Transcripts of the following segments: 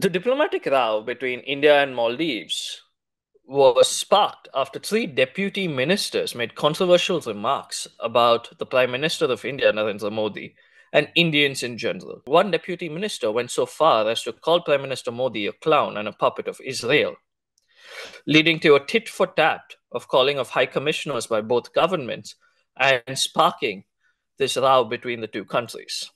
The diplomatic row between India and Maldives was sparked after three deputy ministers made controversial remarks about the Prime Minister of India, Narendra Modi, and Indians in general. One deputy minister went so far as to call Prime Minister Modi a clown and a puppet of Israel, leading to a tit-for-tat of calling of high commissioners by both governments and sparking this row between the two countries.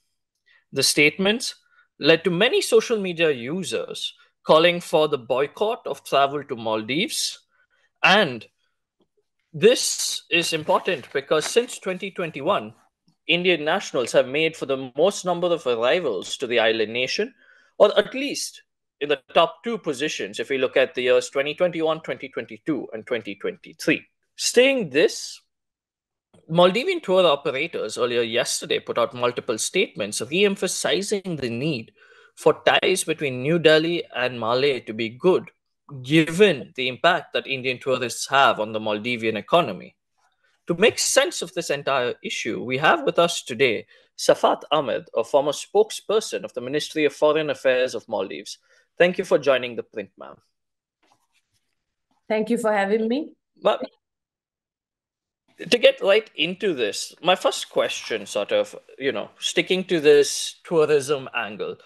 The statements led to many social media users calling for the boycott of travel to Maldives. And this is important because since 2021, Indian nationals have made for the most number of arrivals to the island nation, or at least in the top two positions if we look at the years 2021, 2022, and 2023. Saying this, Maldivian tour operators earlier yesterday put out multiple statements re-emphasizing the need for ties between New Delhi and Malé to be good, given the impact that Indian tourists have on the Maldivian economy. To make sense of this entire issue, we have with us today Safaath Ahmed, a former spokesperson of the Ministry of Foreign Affairs of Maldives. Thank you for joining the print, ma'am. Thank you for having me. But to get right into this, my first question, sort of, sticking to this tourism angle.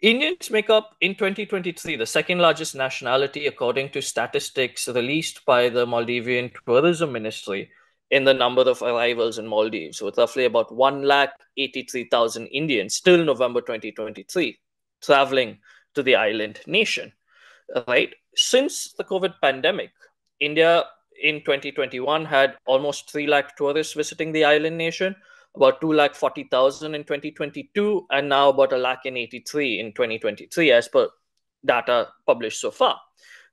Indians make up in 2023 the second largest nationality according to statistics released by the Maldivian Tourism Ministry in the number of arrivals in Maldives, with roughly about 183,000 Indians till November 2023 traveling to the island nation, right? Since the COVID pandemic, India in 2021 had almost 3 lakh tourists visiting the island nation, about 240,000 in 2022, and now about 183,000 in 2023 as per data published so far,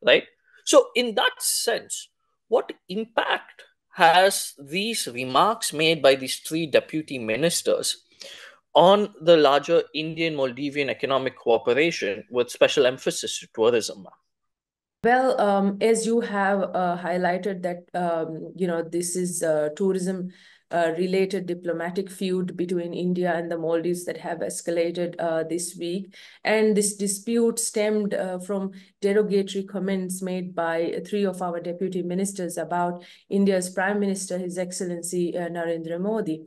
right? So in that sense, what impact has these remarks made by these three deputy ministers on the larger Indian-Maldivian economic cooperation with special emphasis to tourism? Well, as you have highlighted that, this is tourism related diplomatic feud between India and the Maldives that have escalated this week. And this dispute stemmed from derogatory comments made by three of our deputy ministers about India's Prime Minister, His Excellency Narendra Modi.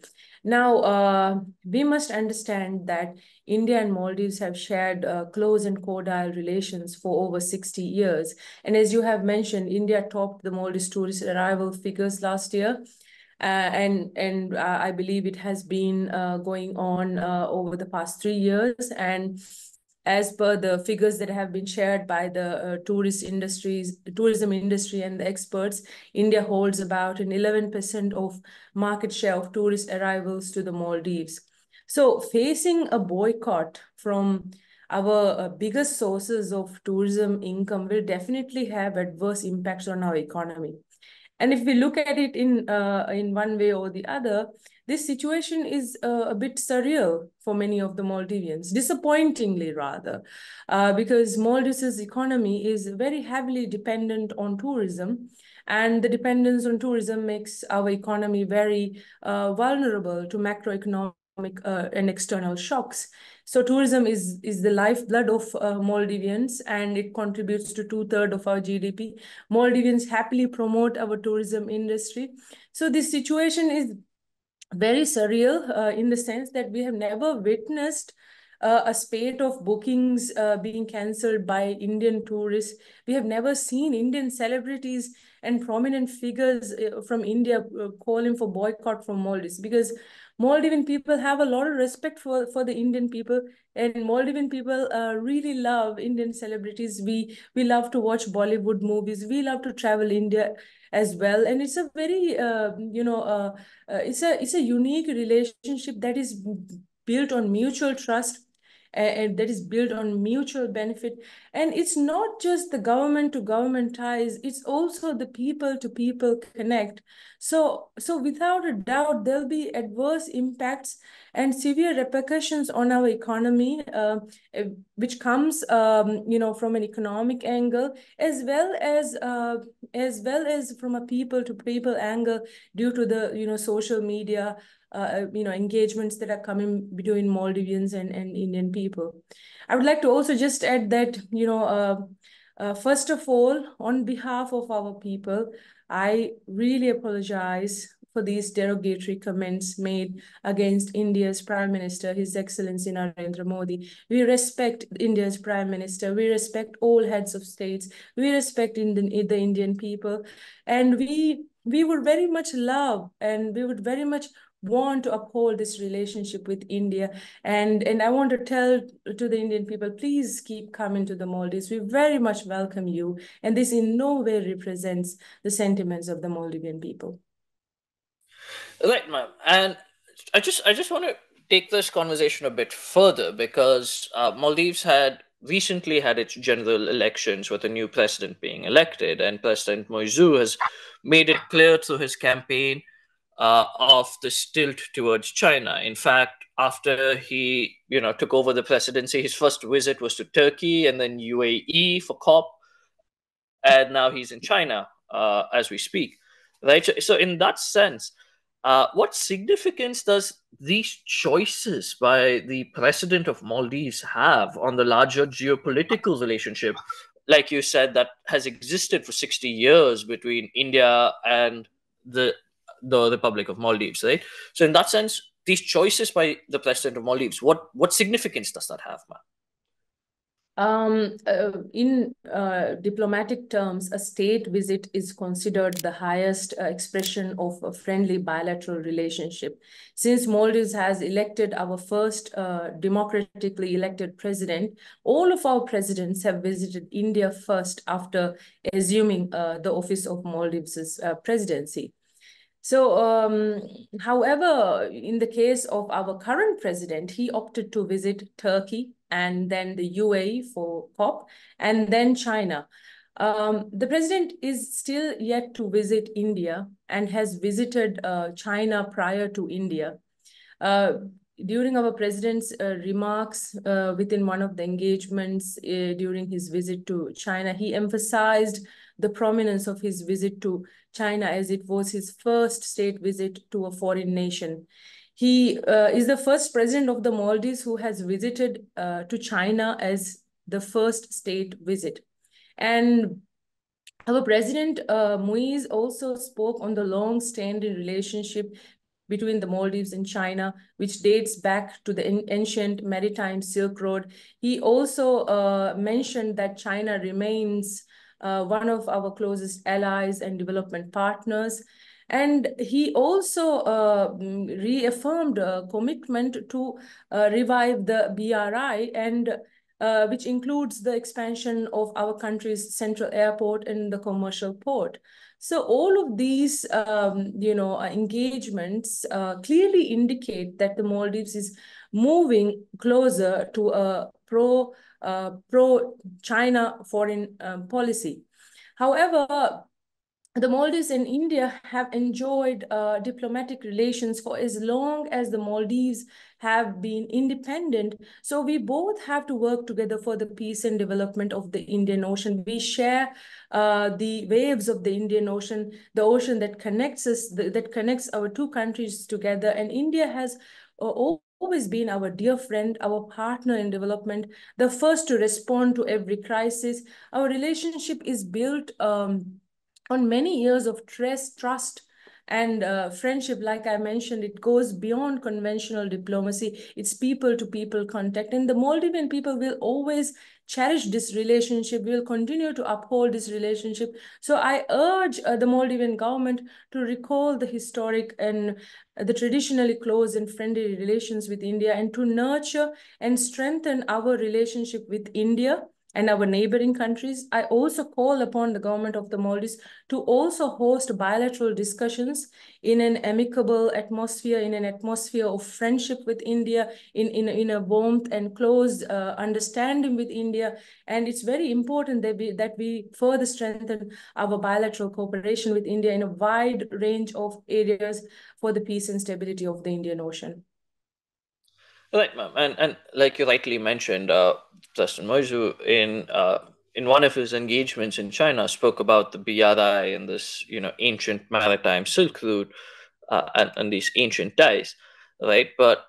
Now, we must understand that India and Maldives have shared close and cordial relations for over 60 years. And as you have mentioned, India topped the Maldives tourist arrival figures last year. And I believe it has been going on over the past 3 years. And as per the figures that have been shared by the tourism industry and the experts, India holds about an 11% of market share of tourist arrivals to the Maldives. So facing a boycott from our biggest sources of tourism income will definitely have adverse impacts on our economy. And if we look at it in one way or the other, this situation is a bit surreal for many of the Maldivians, disappointingly rather, because Maldives' economy is very heavily dependent on tourism, and the dependence on tourism makes our economy very vulnerable to macroeconomic and external shocks. So tourism is the lifeblood of Maldivians, and it contributes to 2/3 of our GDP. Maldivians happily promote our tourism industry. So this situation is very surreal in the sense that we have never witnessed a spate of bookings being cancelled by Indian tourists. We have never seen Indian celebrities and prominent figures from India calling for boycott from Maldives, because Maldivian people have a lot of respect for the Indian people, and Maldivian people really love Indian celebrities. We love to watch Bollywood movies. We love to travel India as well, and it's a very it's a unique relationship that is built on mutual trust, and that is built on mutual benefit. And it's not just the government to government ties, it's also the people to people connect. So without a doubt, there'll be adverse impacts and severe repercussions on our economy, which comes, from an economic angle, as well as from a people to people angle, due to the, social media, engagements that are coming between Maldivians and Indian people. I would like to also just add that, first of all, on behalf of our people, I really apologize for these derogatory comments made against India's Prime Minister, His Excellency Narendra Modi. We respect India's Prime Minister. We respect all heads of states. We respect the Indian people. And we would very much love, and we would very much want to uphold this relationship with India. And I want to tell to the Indian people, please keep coming to the Maldives. We very much welcome you. And this in no way represents the sentiments of the Maldivian people. Right, ma'am. And I just want to take this conversation a bit further, because Maldives had recently had its general elections with a new president being elected, and President Moizu has made it clear through his campaign of the tilt towards China. In fact, after he took over the presidency, his first visit was to Turkey and then UAE for COP, and now he's in China as we speak. Right. So in that sense, what significance does these choices by the president of Maldives have on the larger geopolitical relationship, like you said, that has existed for 60 years between India and the Republic of Maldives, right? So in that sense, these choices by the president of Maldives, what significance does that have, ma'am? In diplomatic terms, a state visit is considered the highest expression of a friendly bilateral relationship. Since Maldives has elected our first democratically elected president, all of our presidents have visited India first after assuming the office of Maldives' presidency. So, however, in the case of our current president, he opted to visit Turkey and then the UAE for COP and then China. The president is still yet to visit India and has visited China prior to India. During our president's remarks within one of the engagements during his visit to China, he emphasized the prominence of his visit to China as it was his first state visit to a foreign nation. He is the first president of the Maldives who has visited to China as the first state visit. And our president, Moise, also spoke on the long-standing relationship between the Maldives and China, which dates back to the ancient maritime Silk Road. He also mentioned that China remains one of our closest allies and development partners. And he also reaffirmed a commitment to revive the BRI, and which includes the expansion of our country's central airport and the commercial port. So all of these, engagements clearly indicate that the Maldives is moving closer to a pro-China foreign policy. However, the Maldives and India have enjoyed diplomatic relations for as long as the Maldives have been independent. So we both have to work together for the peace and development of the Indian Ocean. We share the waves of the Indian Ocean, the ocean that connects us, that connects our two countries together. And India has always been our dear friend, our partner in development, the first to respond to every crisis. Our relationship is built on many years of trust and friendship. Like I mentioned, it goes beyond conventional diplomacy. It's people-to-people contact. And the Maldivian people will always cherish this relationship. We will continue to uphold this relationship. So I urge the Maldivian government to recall the historic and the traditionally close and friendly relations with India, and to nurture and strengthen our relationship with India and our neighboring countries. I also call upon the government of the Maldives to also host bilateral discussions in an amicable atmosphere, in an atmosphere of friendship with India, in a warmth and close understanding with India. And it's very important that we further strengthen our bilateral cooperation with India in a wide range of areas for the peace and stability of the Indian Ocean. Right, ma'am. And like you rightly mentioned, Justin Moizu in one of his engagements in China spoke about the BRI and this, you know, ancient maritime Silk Route and these ancient ties, right? But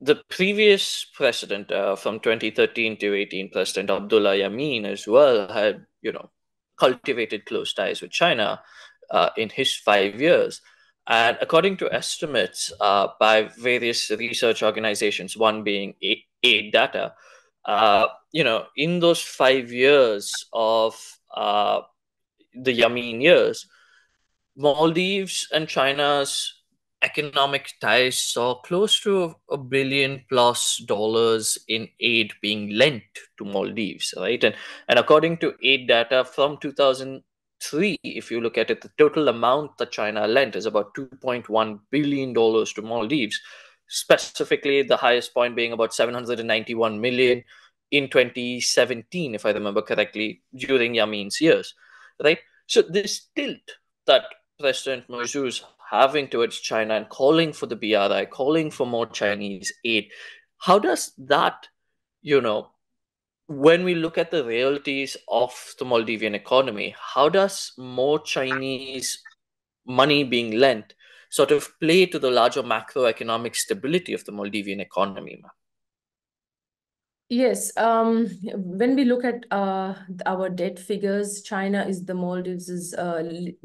the previous president from 2013 to 2018, President Abdulla Yameen as well had, you know, cultivated close ties with China in his 5 years. And according to estimates by various research organizations, one being Aid Data, you know, in those 5 years of the Yameen years, Maldives and China's economic ties saw close to $1 billion+ in aid being lent to Maldives, right? And according to Aid Data from 2003, if you look at it, the total amount that China lent is about $2.1 billion to Maldives, specifically the highest point being about $791 million in 2017, if I remember correctly, during Yameen's years, right? So this tilt that President Moizu is having towards China and calling for the BRI, calling for more Chinese aid, how does that, you know, when we look at the realities of the Maldivian economy, how does more Chinese money being lent sort of play to the larger macroeconomic stability of the Maldivian economy? Yes, when we look at our debt figures, China is the Maldives'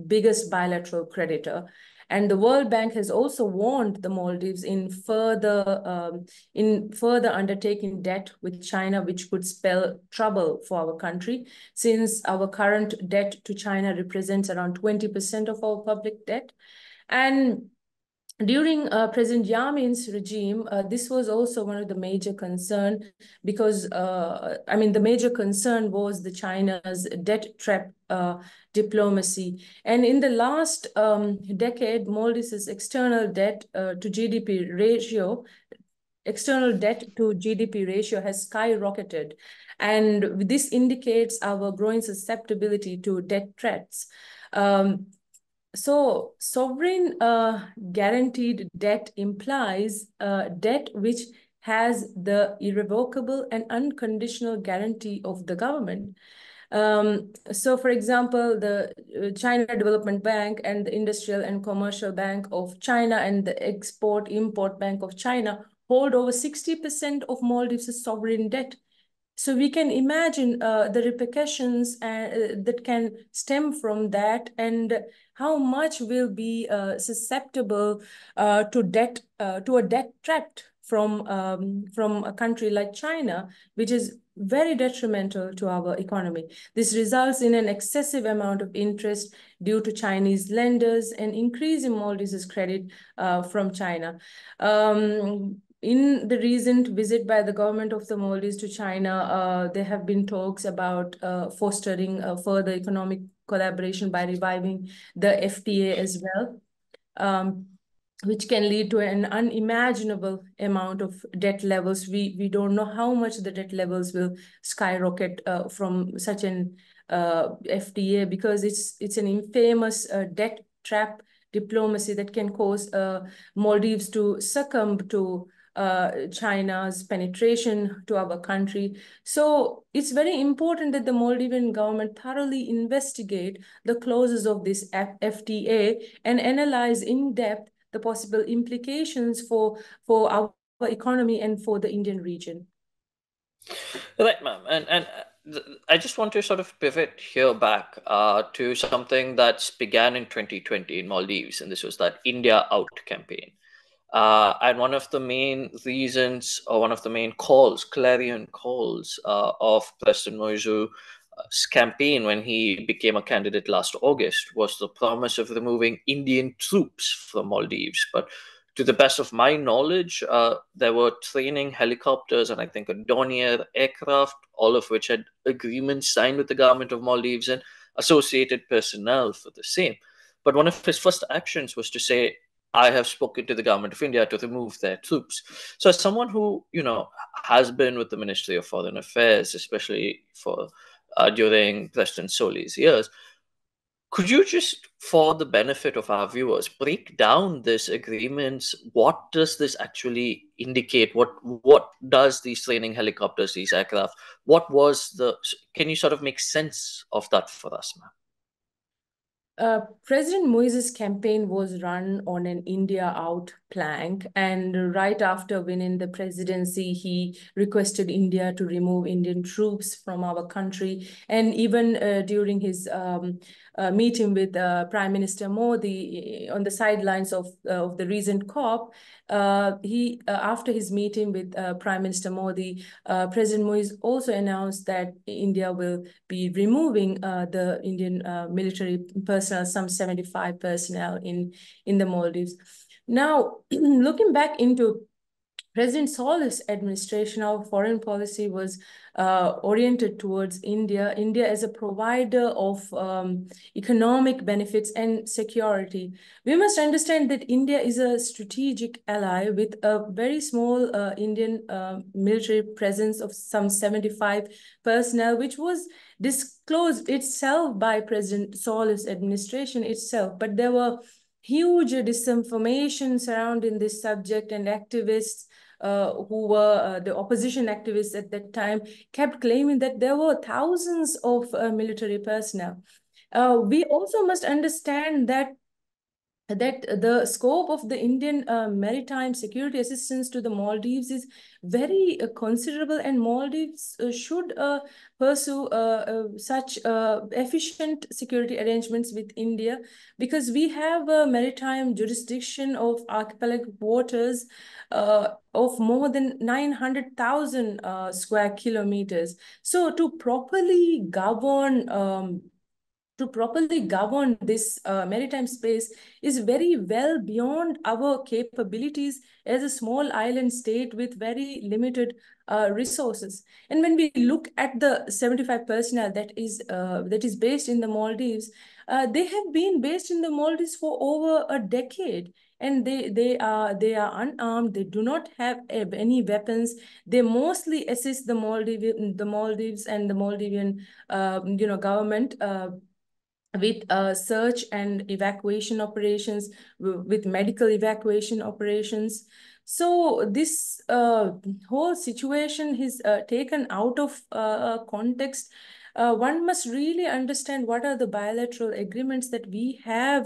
biggest bilateral creditor. And the World Bank has also warned the Maldives in further undertaking debt with China, which could spell trouble for our country, since our current debt to China represents around 20% of our public debt. And during President Yameen's regime, this was also one of the major concern, because the major concern was the China's debt trap diplomacy. And in the last decade, Maldives' external debt to GDP ratio has skyrocketed. And this indicates our growing susceptibility to debt threats. So sovereign guaranteed debt implies debt which has the irrevocable and unconditional guarantee of the government. So, for example, the China Development Bank and the Industrial and Commercial Bank of China and the Export-Import Bank of China hold over 60% of Maldives' sovereign debt. So we can imagine the repercussions that can stem from that, and how much will be susceptible to a debt trap from a country like China, which is very detrimental to our economy. This results in an excessive amount of interest due to Chinese lenders and increase in Maldives' credit from China. In the recent visit by the government of the Maldives to China, there have been talks about fostering further economic collaboration by reviving the FTA as well, which can lead to an unimaginable amount of debt levels. We don't know how much the debt levels will skyrocket from such an FTA, because it's an infamous debt trap diplomacy that can cause Maldives to succumb to China's penetration to our country. So it's very important that the Maldivian government thoroughly investigate the clauses of this FTA and analyze in depth the possible implications for our economy and for the Indian region. Right, ma'am. And I just want to sort of pivot here back to something that began in 2020 in Maldives, and this was that India Out campaign. And one of the main reasons, or one of the main calls, clarion calls of President Moizu's campaign when he became a candidate last August was the promise of removing Indian troops from Maldives. But to the best of my knowledge, there were training helicopters and I think a Dornier aircraft, all of which had agreements signed with the government of Maldives and associated personnel for the same. But one of his first actions was to say, I have spoken to the government of India to remove their troops. So as someone who, you know, has been with the Ministry of Foreign Affairs, especially for during President Soli's years, Could you just, for the benefit of our viewers, break down this agreements? What does this actually indicate? What does these training helicopters, these aircraft, what was the, can you sort of make sense of that for us, ma'am? President Moi's campaign was run on an India out plank, and right after winning the presidency, he requested India to remove Indian troops from our country. And even during his meeting with Prime Minister Modi on the sidelines of the recent COP, after his meeting with Prime Minister Modi, President Moi also announced that India will be removing the Indian military personnel, some 75 personnel in the Maldives. Now, looking back into President Saleh's administration, our foreign policy was oriented towards India. India as a provider of economic benefits and security. We must understand that India is a strategic ally with a very small Indian military presence of some 75 personnel, which was disclosed itself by President Saleh's administration itself. But there were huge disinformation surrounding this subject, and activists who were the opposition activists at that time kept claiming that there were thousands of military personnel. We also must understand that the scope of the Indian maritime security assistance to the Maldives is very considerable, and Maldives should pursue such efficient security arrangements with India, because we have a maritime jurisdiction of archipelagic waters of more than 900,000 square kilometers. So to properly govern this maritime space is very well beyond our capabilities as a small island state with very limited resources. And when we look at the 75 personnel that is based in the Maldives, they have been based in the Maldives for over a decade, and they are unarmed. They do not have any weapons. They mostly assist the Maldives and the Maldivian government with search and evacuation operations, with medical evacuation operations. So this whole situation is taken out of context. One must really understand what are the bilateral agreements that we have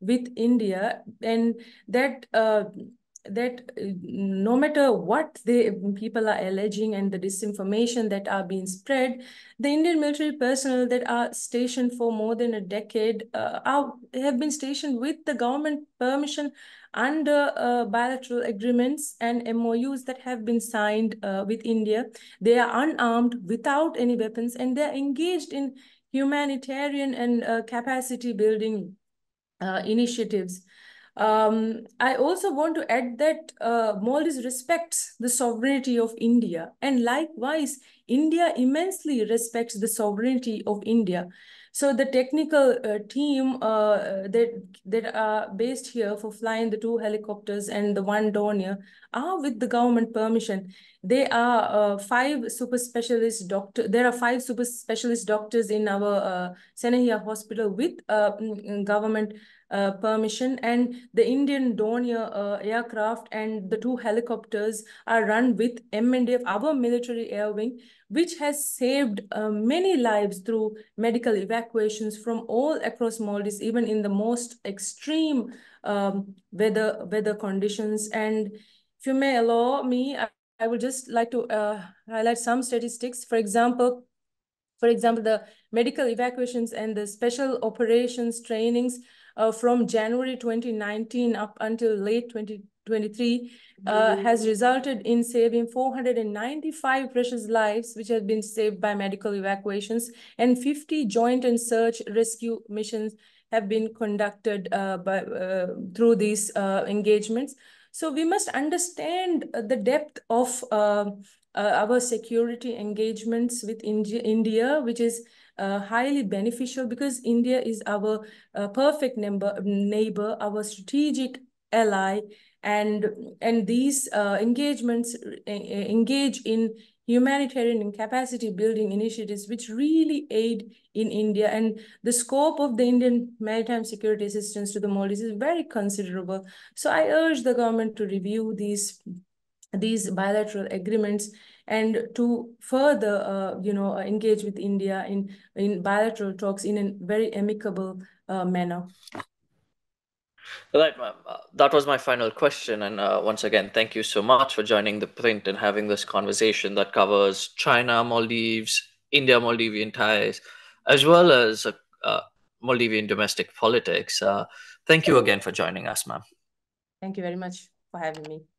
with India, and that no matter what the people are alleging and the disinformation that are being spread, the Indian military personnel that are stationed for more than a decade have been stationed with the government permission under bilateral agreements and MOUs that have been signed with India. They are unarmed, without any weapons, and they are engaged in humanitarian and capacity building initiatives. I also want to add that Maldives respects the sovereignty of India, and likewise, India immensely respects the sovereignty of India. So the technical team that are based here for flying the 2 helicopters and the 1 Dornier are with the government permission. They are 5 super specialist doctors. There are 5 super specialist doctors in our Senehia hospital with government permission, and the Indian Dornier aircraft and the 2 helicopters are run with MNDF, our military air wing, which has saved many lives through medical evacuations from all across Maldives, even in the most extreme weather conditions. And if you may allow me, I would just like to highlight some statistics. For example, the medical evacuations and the special operations trainings from January 2019 up until late 2023 has resulted in saving 495 precious lives, which have been saved by medical evacuations, and 50 joint and search rescue missions have been conducted through these engagements. So we must understand the depth of our security engagements with India, which is highly beneficial, because India is our perfect neighbor, our strategic ally, and these engagements engage in humanitarian and capacity building initiatives which really aid in India. And the scope of the Indian maritime security assistance to the Maldives is very considerable. So I urge the government to review these bilateral agreements and to further, engage with India in bilateral talks in a very amicable manner. Right, that was my final question. And once again, thank you so much for joining The Print and having this conversation that covers China, Maldives, India, Maldivian ties, as well as Maldivian domestic politics. Thank you again for joining us, ma'am. Thank you very much for having me.